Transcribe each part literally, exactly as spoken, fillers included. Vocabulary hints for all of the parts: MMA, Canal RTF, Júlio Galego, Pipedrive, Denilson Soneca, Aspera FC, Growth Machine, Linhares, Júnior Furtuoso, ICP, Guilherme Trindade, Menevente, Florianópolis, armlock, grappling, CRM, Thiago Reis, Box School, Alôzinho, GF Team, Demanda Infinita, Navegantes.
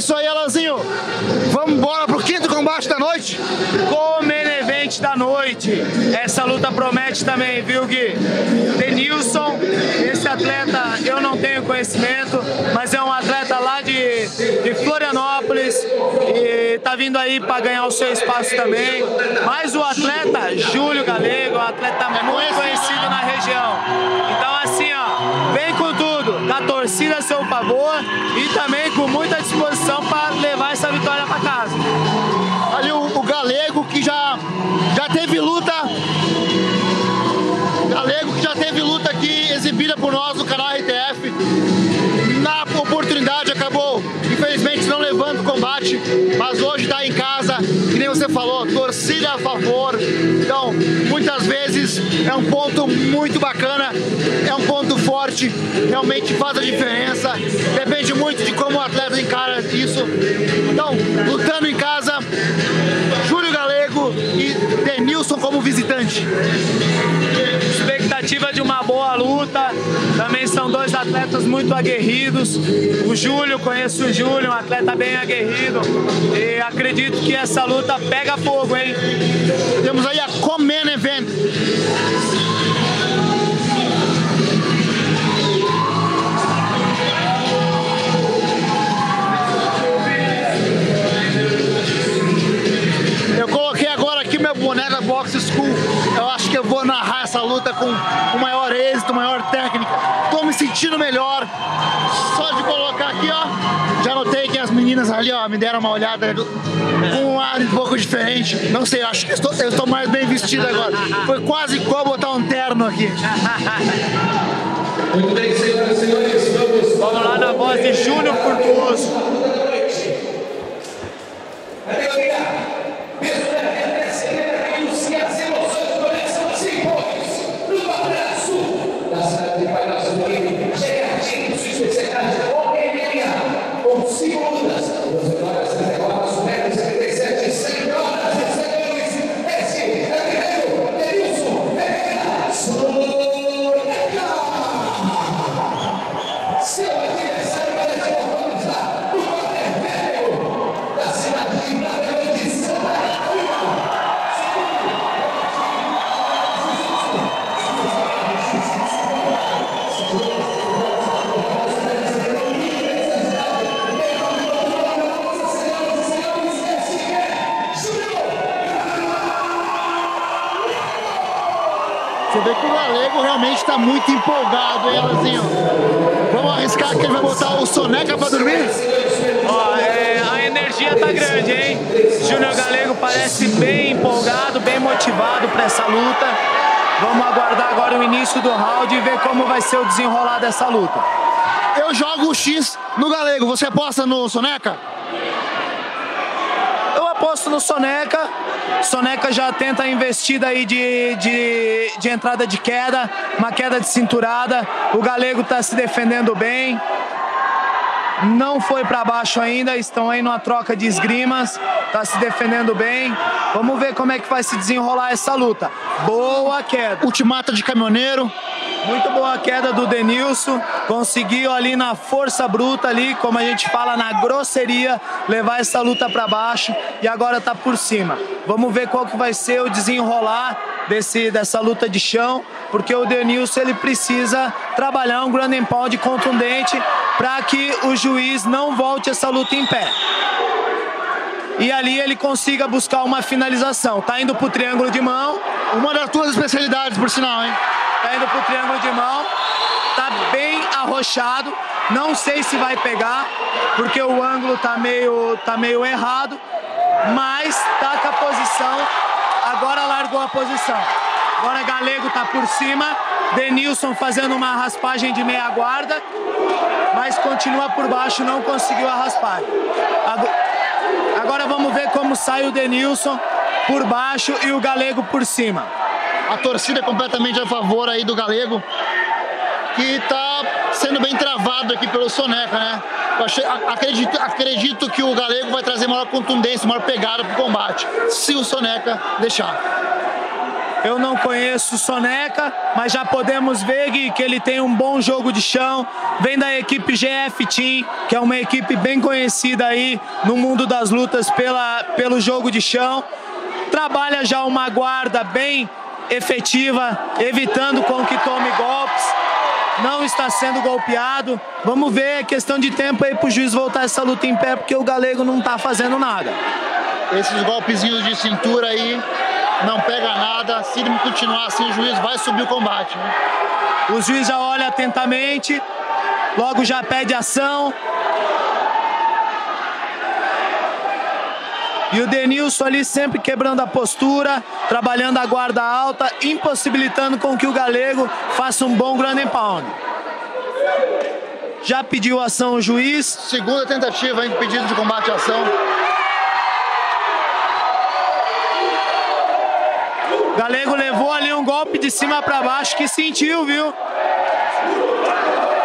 isso aí, Alôzinho. Vamos embora pro quinto combate da noite. Com o Menevente da noite. Essa luta promete também, viu, Gui? Denilson, esse atleta eu não tenho conhecimento, mas é um atleta lá de, de Florianópolis e tá vindo aí para ganhar o seu espaço também. Mas o atleta Júlio Galego, um atleta muito conhecido na região. Então, assim, ó, vem com tudo, da torcida a seu favor e também com muita disposição para levar essa vitória para casa. Ali o, o Galego que já, já teve luta. Galego que já teve luta aqui exibida por nós no canal R T F. Na oportunidade acabou, infelizmente, não levando o combate, mas hoje está em casa, que nem você falou, torcida a favor. Então, muitas vezes é um ponto muito bacana, é um ponto forte, realmente faz a diferença. Depende muito de como o atleta encara isso. Então, lutando em casa, Júlio Galego e Denilson como visitante. Expectativa de uma boa luta, também são dois atletas muito aguerridos. O Júlio, conheço o Júlio, um atleta bem aguerrido, e acredito que essa luta pega fogo, hein? Temos aí a Comenevent. Eu coloquei agora aqui meu boné da Box School. Eu acho que eu vou narrar essa luta com o maior êxito, maior técnica. Tô me sentindo melhor. Só de colocar aqui, ó. Já notei que as meninas ali, ó, me deram uma olhada do... com um ar um pouco diferente. Não sei, acho que estou, eu estou mais bem vestido agora. Foi quase igual botar um terno aqui. Muito bem, senhoras e senhores, vamos... Vamos lá na voz de Júnior Furtuoso. Tá muito empolgado, hein, Alôzinho? Vamos arriscar que ele vai botar o Soneca pra dormir? Ó, é, a energia tá grande, hein? Júnior Galego parece bem empolgado, bem motivado pra essa luta. Vamos aguardar agora o início do round e ver como vai ser o desenrolar dessa luta. Eu jogo o X no Galego, você aposta no Soneca? Eu aposto no Soneca. Soneca já tenta a investida aí de, de, de entrada de queda, uma queda de cinturada. O Galego tá se defendendo bem. Não foi para baixo ainda, estão aí numa troca de esgrimas. Tá se defendendo bem. Vamos ver como é que vai se desenrolar essa luta. Boa queda. Ultimata de caminhoneiro. Muito boa queda do Denilson. Conseguiu ali na força bruta ali, como a gente fala, na grosseria, levar essa luta para baixo e agora tá por cima. Vamos ver qual que vai ser o desenrolar desse, dessa luta de chão, porque o Denilson ele precisa trabalhar um ground and pound contundente para que o juiz não volte essa luta em pé. E ali ele consiga buscar uma finalização. Tá indo pro triângulo de mão. Uma das tuas especialidades, por sinal, hein? Tá indo pro triângulo de mão, tá bem arrochado, não sei se vai pegar, porque o ângulo tá meio, tá meio errado, mas tá com a posição, agora largou a posição. Agora Galego tá por cima, Denilson fazendo uma raspagem de meia guarda, mas continua por baixo, não conseguiu a raspagem. Agora vamos ver como sai o Denilson por baixo e o Galego por cima. A torcida é completamente a favor aí do Galego, que tá sendo bem travado aqui pelo Soneca, né? Eu achei, acredito, acredito que o Galego vai trazer maior contundência, maior pegada pro combate, se o Soneca deixar. Eu não conheço o Soneca, mas já podemos ver que, que ele tem um bom jogo de chão. Vem da equipe G F Team, que é uma equipe bem conhecida aí no mundo das lutas pela, pelo jogo de chão. Trabalha já uma guarda bem efetiva, evitando com que tome golpes. Não está sendo golpeado. Vamos ver, é questão de tempo aí pro juiz voltar essa luta em pé, porque o Galego não tá fazendo nada. Esses golpezinhos de cintura aí não pega nada. Se ele continuar assim, o juiz vai subir o combate, né? O juiz já olha atentamente, logo já pede ação. E o Denilson ali sempre quebrando a postura, trabalhando a guarda alta, impossibilitando com que o Galego faça um bom ground and pound. Já pediu ação o juiz. Segunda tentativa, hein? Pedido de combate à ação. O Galego levou ali um golpe de cima pra baixo que sentiu, viu?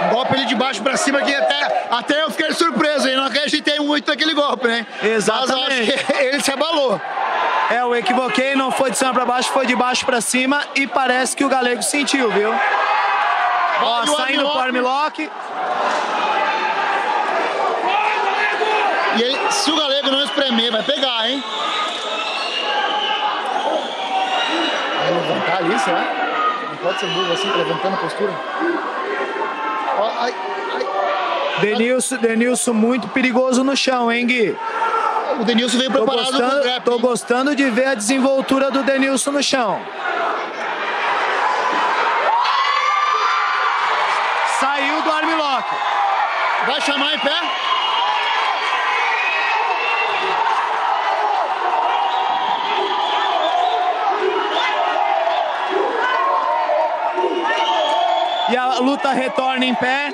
Um golpe ali de baixo pra cima que até, até eu fiquei surpreso, hein? Não acreditei muito naquele golpe, né? Exatamente. Mas acho que ele se abalou. É, eu equivoquei, não foi de cima pra baixo, foi de baixo pra cima e parece que o Galego sentiu, viu? Ó, saindo pro armlock. E ele, se o Galego não espremer, vai pegar, hein? Vai levantar ali, será? Não pode ser burro assim, levantando a postura. Ó, ai, ai. Denilson, Denilson muito perigoso no chão, hein, Gui? O Denilson veio preparado pro grappling. Tô gostando de ver a desenvoltura do Denilson no chão. Saiu do armlock. Vai chamar em pé? E a luta retorna em pé.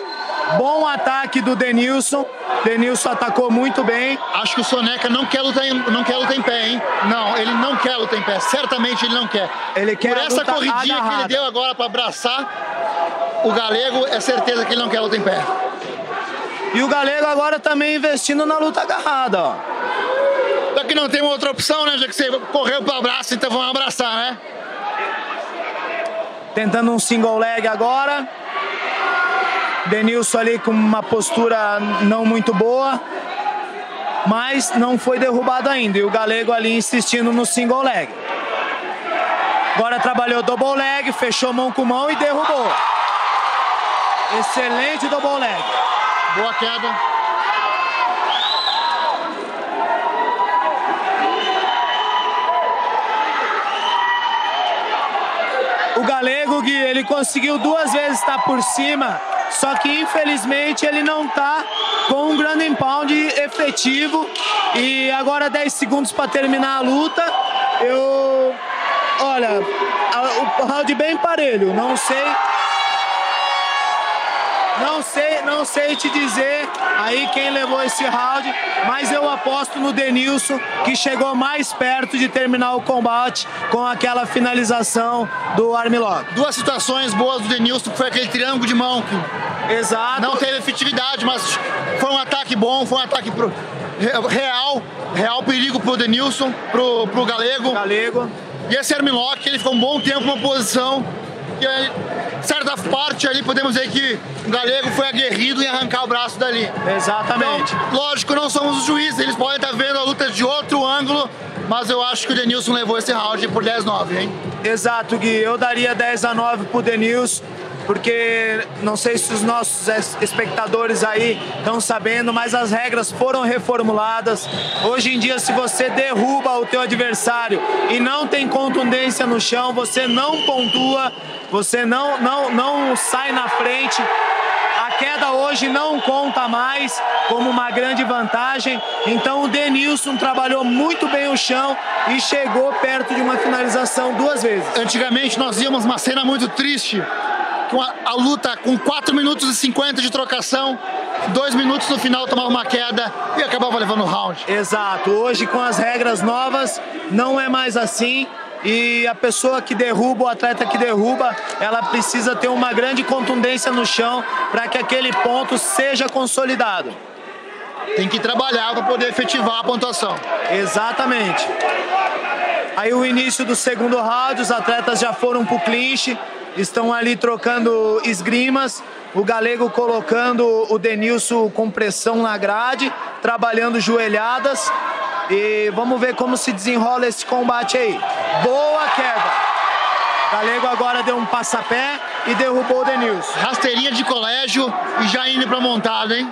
Bom ataque do Denilson. Denilson atacou muito bem. Acho que o Soneca não quer lutar em, não quer lutar em pé, hein? Não, ele não quer lutar em pé. Certamente ele não quer. Ele quer Por essa corridinha agarrada que ele deu agora para abraçar o Galego, é certeza que ele não quer lutar em pé. E o Galego agora também investindo na luta agarrada, ó. Só que não tem outra opção, né? Já que você correu para abraço, então vamos abraçar, né? Tentando um single leg agora. Denilson ali com uma postura não muito boa, mas não foi derrubado ainda. E o Galego ali insistindo no single leg. Agora trabalhou double leg, fechou mão com mão e derrubou. Excelente double leg. Boa queda. O Galego, Gui, ele conseguiu duas vezes estar por cima. Só que, infelizmente, ele não tá com um ground and pound efetivo. E agora dez segundos para terminar a luta. Eu... Olha, a, o round bem parelho. Não sei... Não sei, não sei te dizer aí quem levou esse round, mas eu aposto no Denilson, que chegou mais perto de terminar o combate com aquela finalização do armlock. Duas situações boas do Denilson, que foi aquele triângulo de mão que Exato. não teve efetividade, mas foi um ataque bom, foi um ataque pro, real, real perigo pro Denilson, pro, pro Galego. Galego. E esse armlock, ele ficou um bom tempo numa posição que ele, certa parte ali, podemos dizer que o Galego foi aguerrido em arrancar o braço dali. Exatamente. Então, lógico, não somos os juízes, eles podem estar vendo a luta de outro ângulo, mas eu acho que o Denilson levou esse round por dez a nove, hein? Exato, Gui. Eu daria dez a nove pro Denilson, porque não sei se os nossos espectadores aí estão sabendo, mas as regras foram reformuladas. Hoje em dia, se você derruba o teu adversário e não tem contundência no chão, você não pontua, você não, não, não sai na frente. A queda hoje não conta mais como uma grande vantagem. Então o Denilson trabalhou muito bem o chão e chegou perto de uma finalização duas vezes. Antigamente nós víamos uma cena muito triste, com a, a luta com quatro minutos e cinquenta de trocação, dois minutos no final tomava uma queda e acabava levando o round. Exato. Hoje, com as regras novas, não é mais assim. E a pessoa que derruba, o atleta que derruba, ela precisa ter uma grande contundência no chão para que aquele ponto seja consolidado. Tem que trabalhar para poder efetivar a pontuação. Exatamente. Aí o início do segundo round, os atletas já foram pro clinch, estão ali trocando esgrimas, o Galego colocando o Denilson com pressão na grade, trabalhando joelhadas, e vamos ver como se desenrola esse combate aí. Boa queda! Galego agora deu um passapé e derrubou o Denilson. Rasteirinha de colégio e já indo pra montada, hein?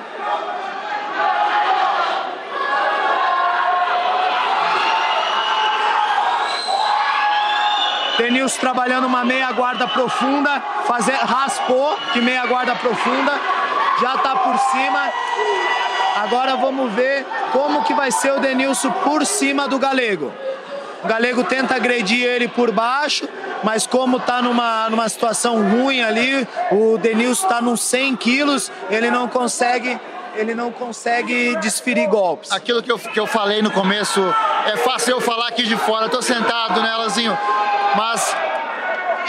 Denilson trabalhando uma meia guarda profunda, fazer, raspou de meia guarda profunda, já tá por cima. Agora vamos ver como que vai ser o Denilson por cima do Galego. O Galego tenta agredir ele por baixo, mas como tá numa, numa situação ruim ali, o Denilson tá nos cem quilos, ele não consegue... ele não consegue desferir golpes. Aquilo que eu, que eu falei no começo, é fácil eu falar aqui de fora, eu tô sentado, né, Alôzinho? Mas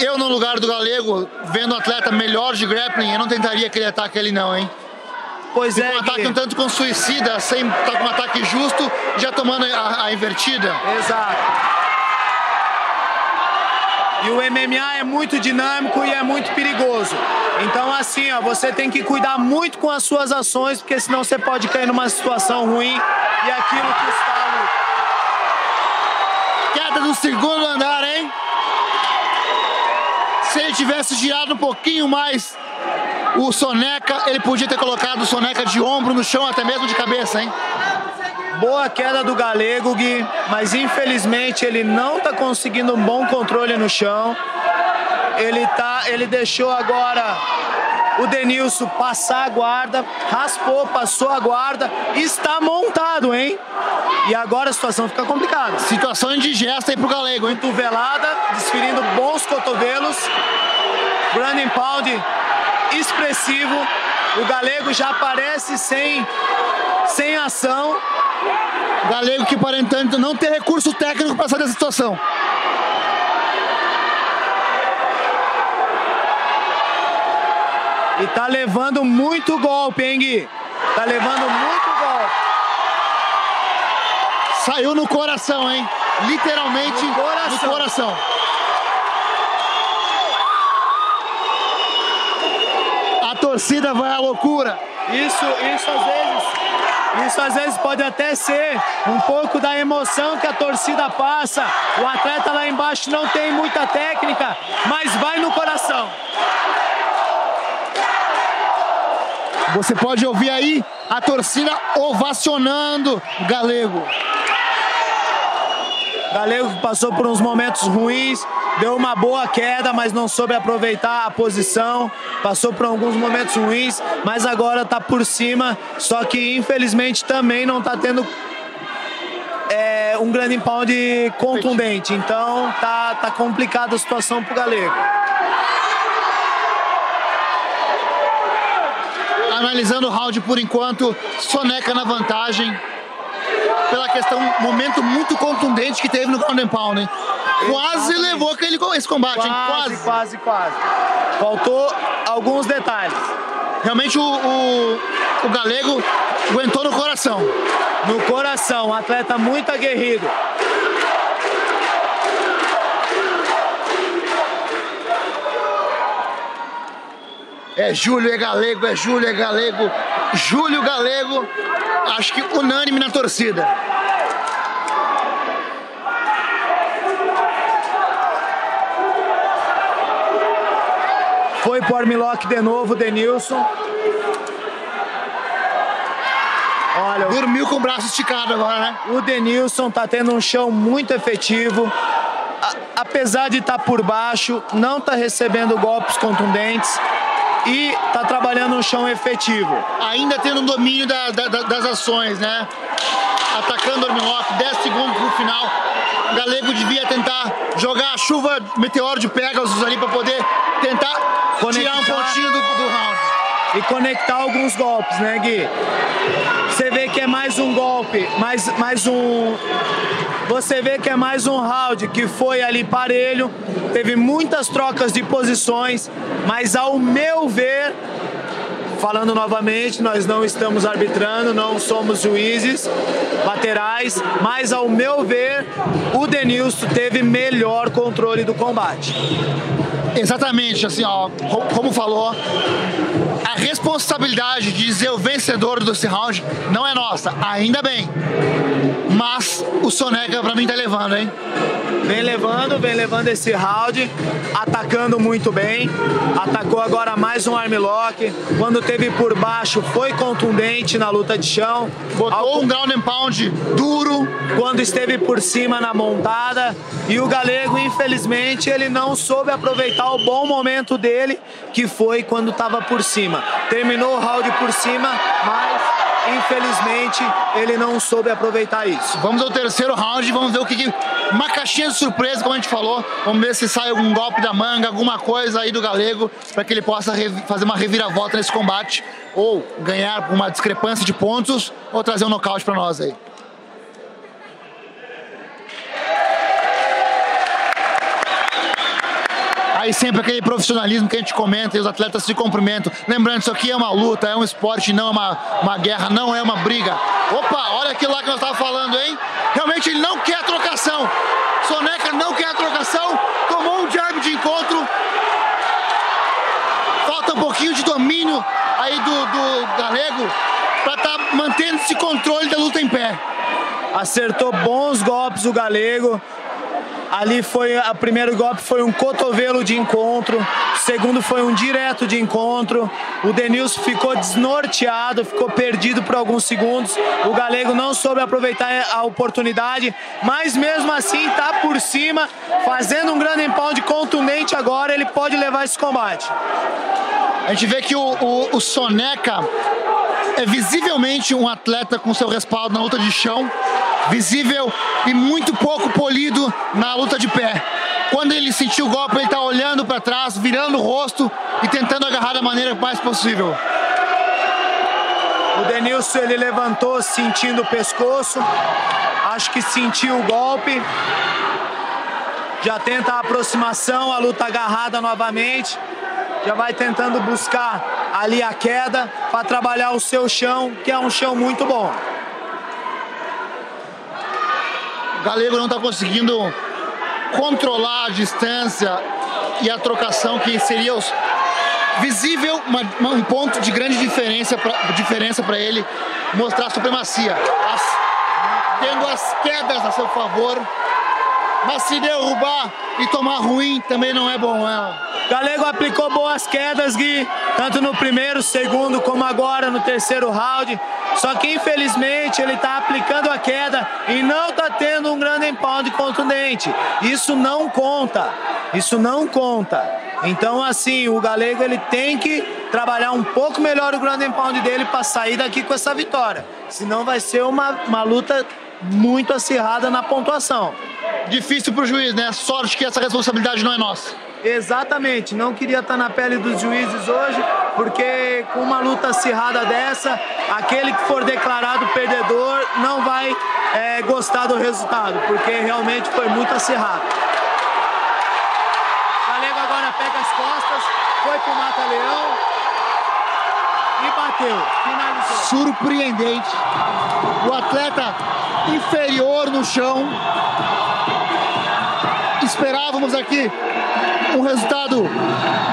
eu, no lugar do Galego, vendo um atleta melhor de grappling, eu não tentaria aquele ataque ali não, hein? Pois é, um ataque um tanto com suicida, sem estar com um ataque justo, já tomando a, a invertida. Exato. E o M M A é muito dinâmico e é muito perigoso. Então, assim, ó, você tem que cuidar muito com as suas ações, porque senão você pode cair numa situação ruim e aquilo que está ali. Queda do segundo andar, hein? Se ele tivesse girado um pouquinho mais o Soneca, ele podia ter colocado o Soneca de ombro no chão, até mesmo de cabeça, hein? Boa queda do Galego, Gui, mas infelizmente ele não tá conseguindo um bom controle no chão. Ele, tá, ele deixou agora o Denilson passar a guarda, raspou, passou a guarda, está montado, hein? E agora a situação fica complicada. Situação indigesta aí pro Galego, hein? Cotovelada, desferindo bons cotovelos, ground and pound expressivo. O Galego já aparece sem, sem ação. Galego que, para entanto, não tem recurso técnico para sair dessa situação. E tá levando muito golpe, hein, Gui? Tá levando muito golpe. Saiu no coração, hein? Literalmente no coração. No coração. A torcida vai à loucura. Isso, isso às vezes... Isso às vezes pode até ser um pouco da emoção que a torcida passa. O atleta lá embaixo não tem muita técnica, mas vai no coração. Você pode ouvir aí a torcida ovacionando o Galego. Galego passou por uns momentos ruins, deu uma boa queda, mas não soube aproveitar a posição. Passou por alguns momentos ruins, mas agora tá por cima. Só que, infelizmente, também não tá tendo é, um grande pound contundente. Então, tá, tá complicada a situação pro Galego. Analisando o round por enquanto, Soneca na vantagem. Pela questão, momento muito contundente que teve no ground and pound, hein? Quase exatamente. Levou aquele, esse combate, quase, hein? Quase, quase, quase. Faltou alguns detalhes. Realmente o, o, o Galego aguentou no coração. No coração, um atleta muito aguerrido. É Júlio, é Galego, é Júlio, é Galego. Júlio Galego, acho que unânime na torcida. Foi pro armlock de novo, Denilson. Olha, dormiu com o braço esticado agora, né? O Denilson tá tendo um chão muito efetivo. A, apesar de estar tá por baixo, não tá recebendo golpes contundentes e tá trabalhando um chão efetivo. Ainda tendo um domínio da, da, da, das ações, né? Atacando o armlock, dez segundos pro final. O Galego devia tentar jogar a chuva meteoro de Pegasus ali pra poder tentar... Conectar, tirar um pontinho do, do round. E conectar alguns golpes, né, Gui? Você vê que é mais um golpe, mais, mais um... Você vê que é mais um round que foi ali parelho, teve muitas trocas de posições, mas ao meu ver, Falando novamente, nós não estamos arbitrando, não somos juízes laterais, mas ao meu ver, o Denilson teve melhor controle do combate. Exatamente, assim, ó, como falou, a responsabilidade de dizer o vencedor desse round não é nossa, ainda bem. Mas o Soneca, pra mim, tá levando, hein? Vem levando, vem levando esse round, atacando muito bem, atacou agora mais um armlock, quando teve por baixo foi contundente na luta de chão. Botou Alco... um ground and pound duro. Quando esteve por cima na montada, e o Galego, infelizmente, ele não soube aproveitar o bom momento dele, que foi quando estava por cima. Terminou o round por cima, mas... infelizmente, ele não soube aproveitar isso. Vamos ao terceiro round, vamos ver o que, que... uma caixinha de surpresa, como a gente falou. Vamos ver se sai algum golpe da manga, alguma coisa aí do Galego, para que ele possa fazer uma reviravolta nesse combate, ou ganhar uma discrepância de pontos, ou trazer um nocaute para nós aí. Aí sempre aquele profissionalismo que a gente comenta e os atletas se cumprimentam. Lembrando, isso aqui é uma luta, é um esporte, não é uma, uma guerra, não é uma briga. Opa, olha aquilo lá que nós estávamos falando, hein? Realmente ele não quer a trocação. Soneca não quer a trocação, tomou um jab de encontro. Falta um pouquinho de domínio aí do, do Galego para estar tá mantendo esse controle da luta em pé. Acertou bons golpes o Galego. Ali foi, o primeiro golpe foi um cotovelo de encontro, o segundo foi um direto de encontro. O Denilson ficou desnorteado, ficou perdido por alguns segundos. O Galego não soube aproveitar a oportunidade, mas mesmo assim tá por cima, fazendo um grande impound contundente agora, ele pode levar esse combate. A gente vê que o, o, o Soneca é visivelmente um atleta com seu respaldo na luta de chão, visível e muito pouco polido na luta de pé. Quando ele sentiu o golpe, ele tá olhando para trás, virando o rosto e tentando agarrar da maneira mais possível. O Denilson, ele levantou sentindo o pescoço, acho que sentiu o golpe. Já tenta a aproximação, a luta agarrada novamente. Já vai tentando buscar ali a queda para trabalhar o seu chão, que é um chão muito bom. O Galego não está conseguindo controlar a distância e a trocação, que seria os... visível, uma, uma, um ponto de grande diferença para ele, mostrar a supremacia. As, tendo as quedas a seu favor, mas se derrubar e tomar ruim também não é bom. É. Galego aplicou boas quedas, Gui, tanto no primeiro, segundo, como agora no terceiro round. Só que, infelizmente, ele está aplicando a queda e não está tendo um grande impound contundente. Isso não conta. Isso não conta. Então, assim, o Galego ele tem que trabalhar um pouco melhor o grande impound dele para sair daqui com essa vitória. Senão vai ser uma, uma luta muito acirrada na pontuação. Difícil para o juiz, né? Sorte que essa responsabilidade não é nossa. Exatamente. Não queria estar na pele dos juízes hoje, porque com uma luta acirrada dessa, aquele que for declarado perdedor não vai é, gostar do resultado, porque realmente foi muito acirrado. Galego agora pega as costas, foi pro mata-leão e bateu. Finalizou. Surpreendente. O atleta inferior no chão. Esperávamos aqui um resultado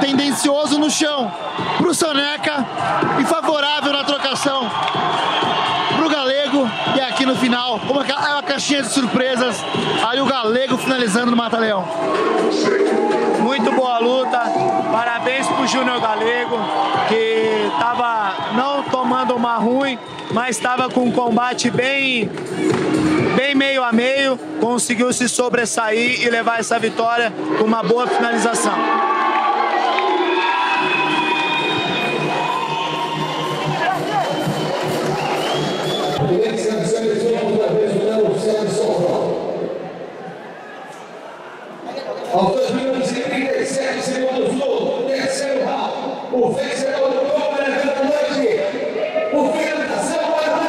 tendencioso no chão pro Soneca e favorável na trocação pro Galego. E aqui no final, como uma caixinha de surpresas, aí o Galego finalizando no mata-leão. Muito boa luta, parabéns pro Júnior Galego, que tava não tomando uma ruim, mas tava com um combate bem... bem meio a meio, conseguiu se sobressair e levar essa vitória com uma boa finalização. Aos dois minutos e trinta e sete segundos do terceiro round, o vencedor do campeonato da noite, o vencedor da semana,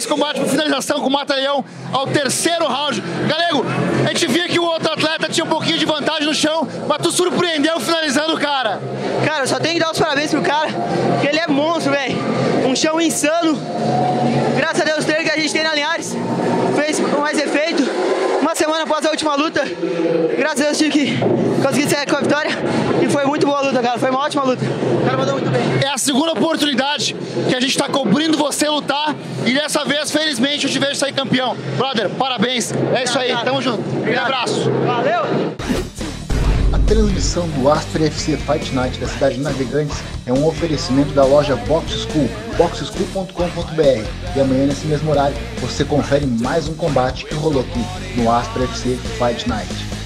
esse combate por finalização com o Mata-Leão ao terceiro round. Galego, a gente via que o outro atleta tinha um pouquinho de vantagem no chão, mas tu surpreendeu finalizando o cara. Cara, eu só tenho que dar os parabéns pro cara, porque ele é monstro, velho. Um chão insano. Graças a Deus, o treino que a gente tem na Linhares fez mais efeito. Uma semana após a última luta, graças a Deus tive que conseguir sair com a vitória. E foi muito boa a luta, cara. Foi uma ótima luta. O cara mandou muito bem. É a segunda oportunidade que a gente tá cobrindo você lutar. E dessa vez, felizmente, eu te vejo sair campeão. Brother, parabéns. É isso aí. Tamo junto. Um abraço. Valeu. A transmissão do Aspera F C Fight Night da cidade de Navegantes é um oferecimento da loja Box School, box school ponto com ponto br. E amanhã, nesse mesmo horário, você confere mais um combate que rolou aqui no Aspera F C Fight Night.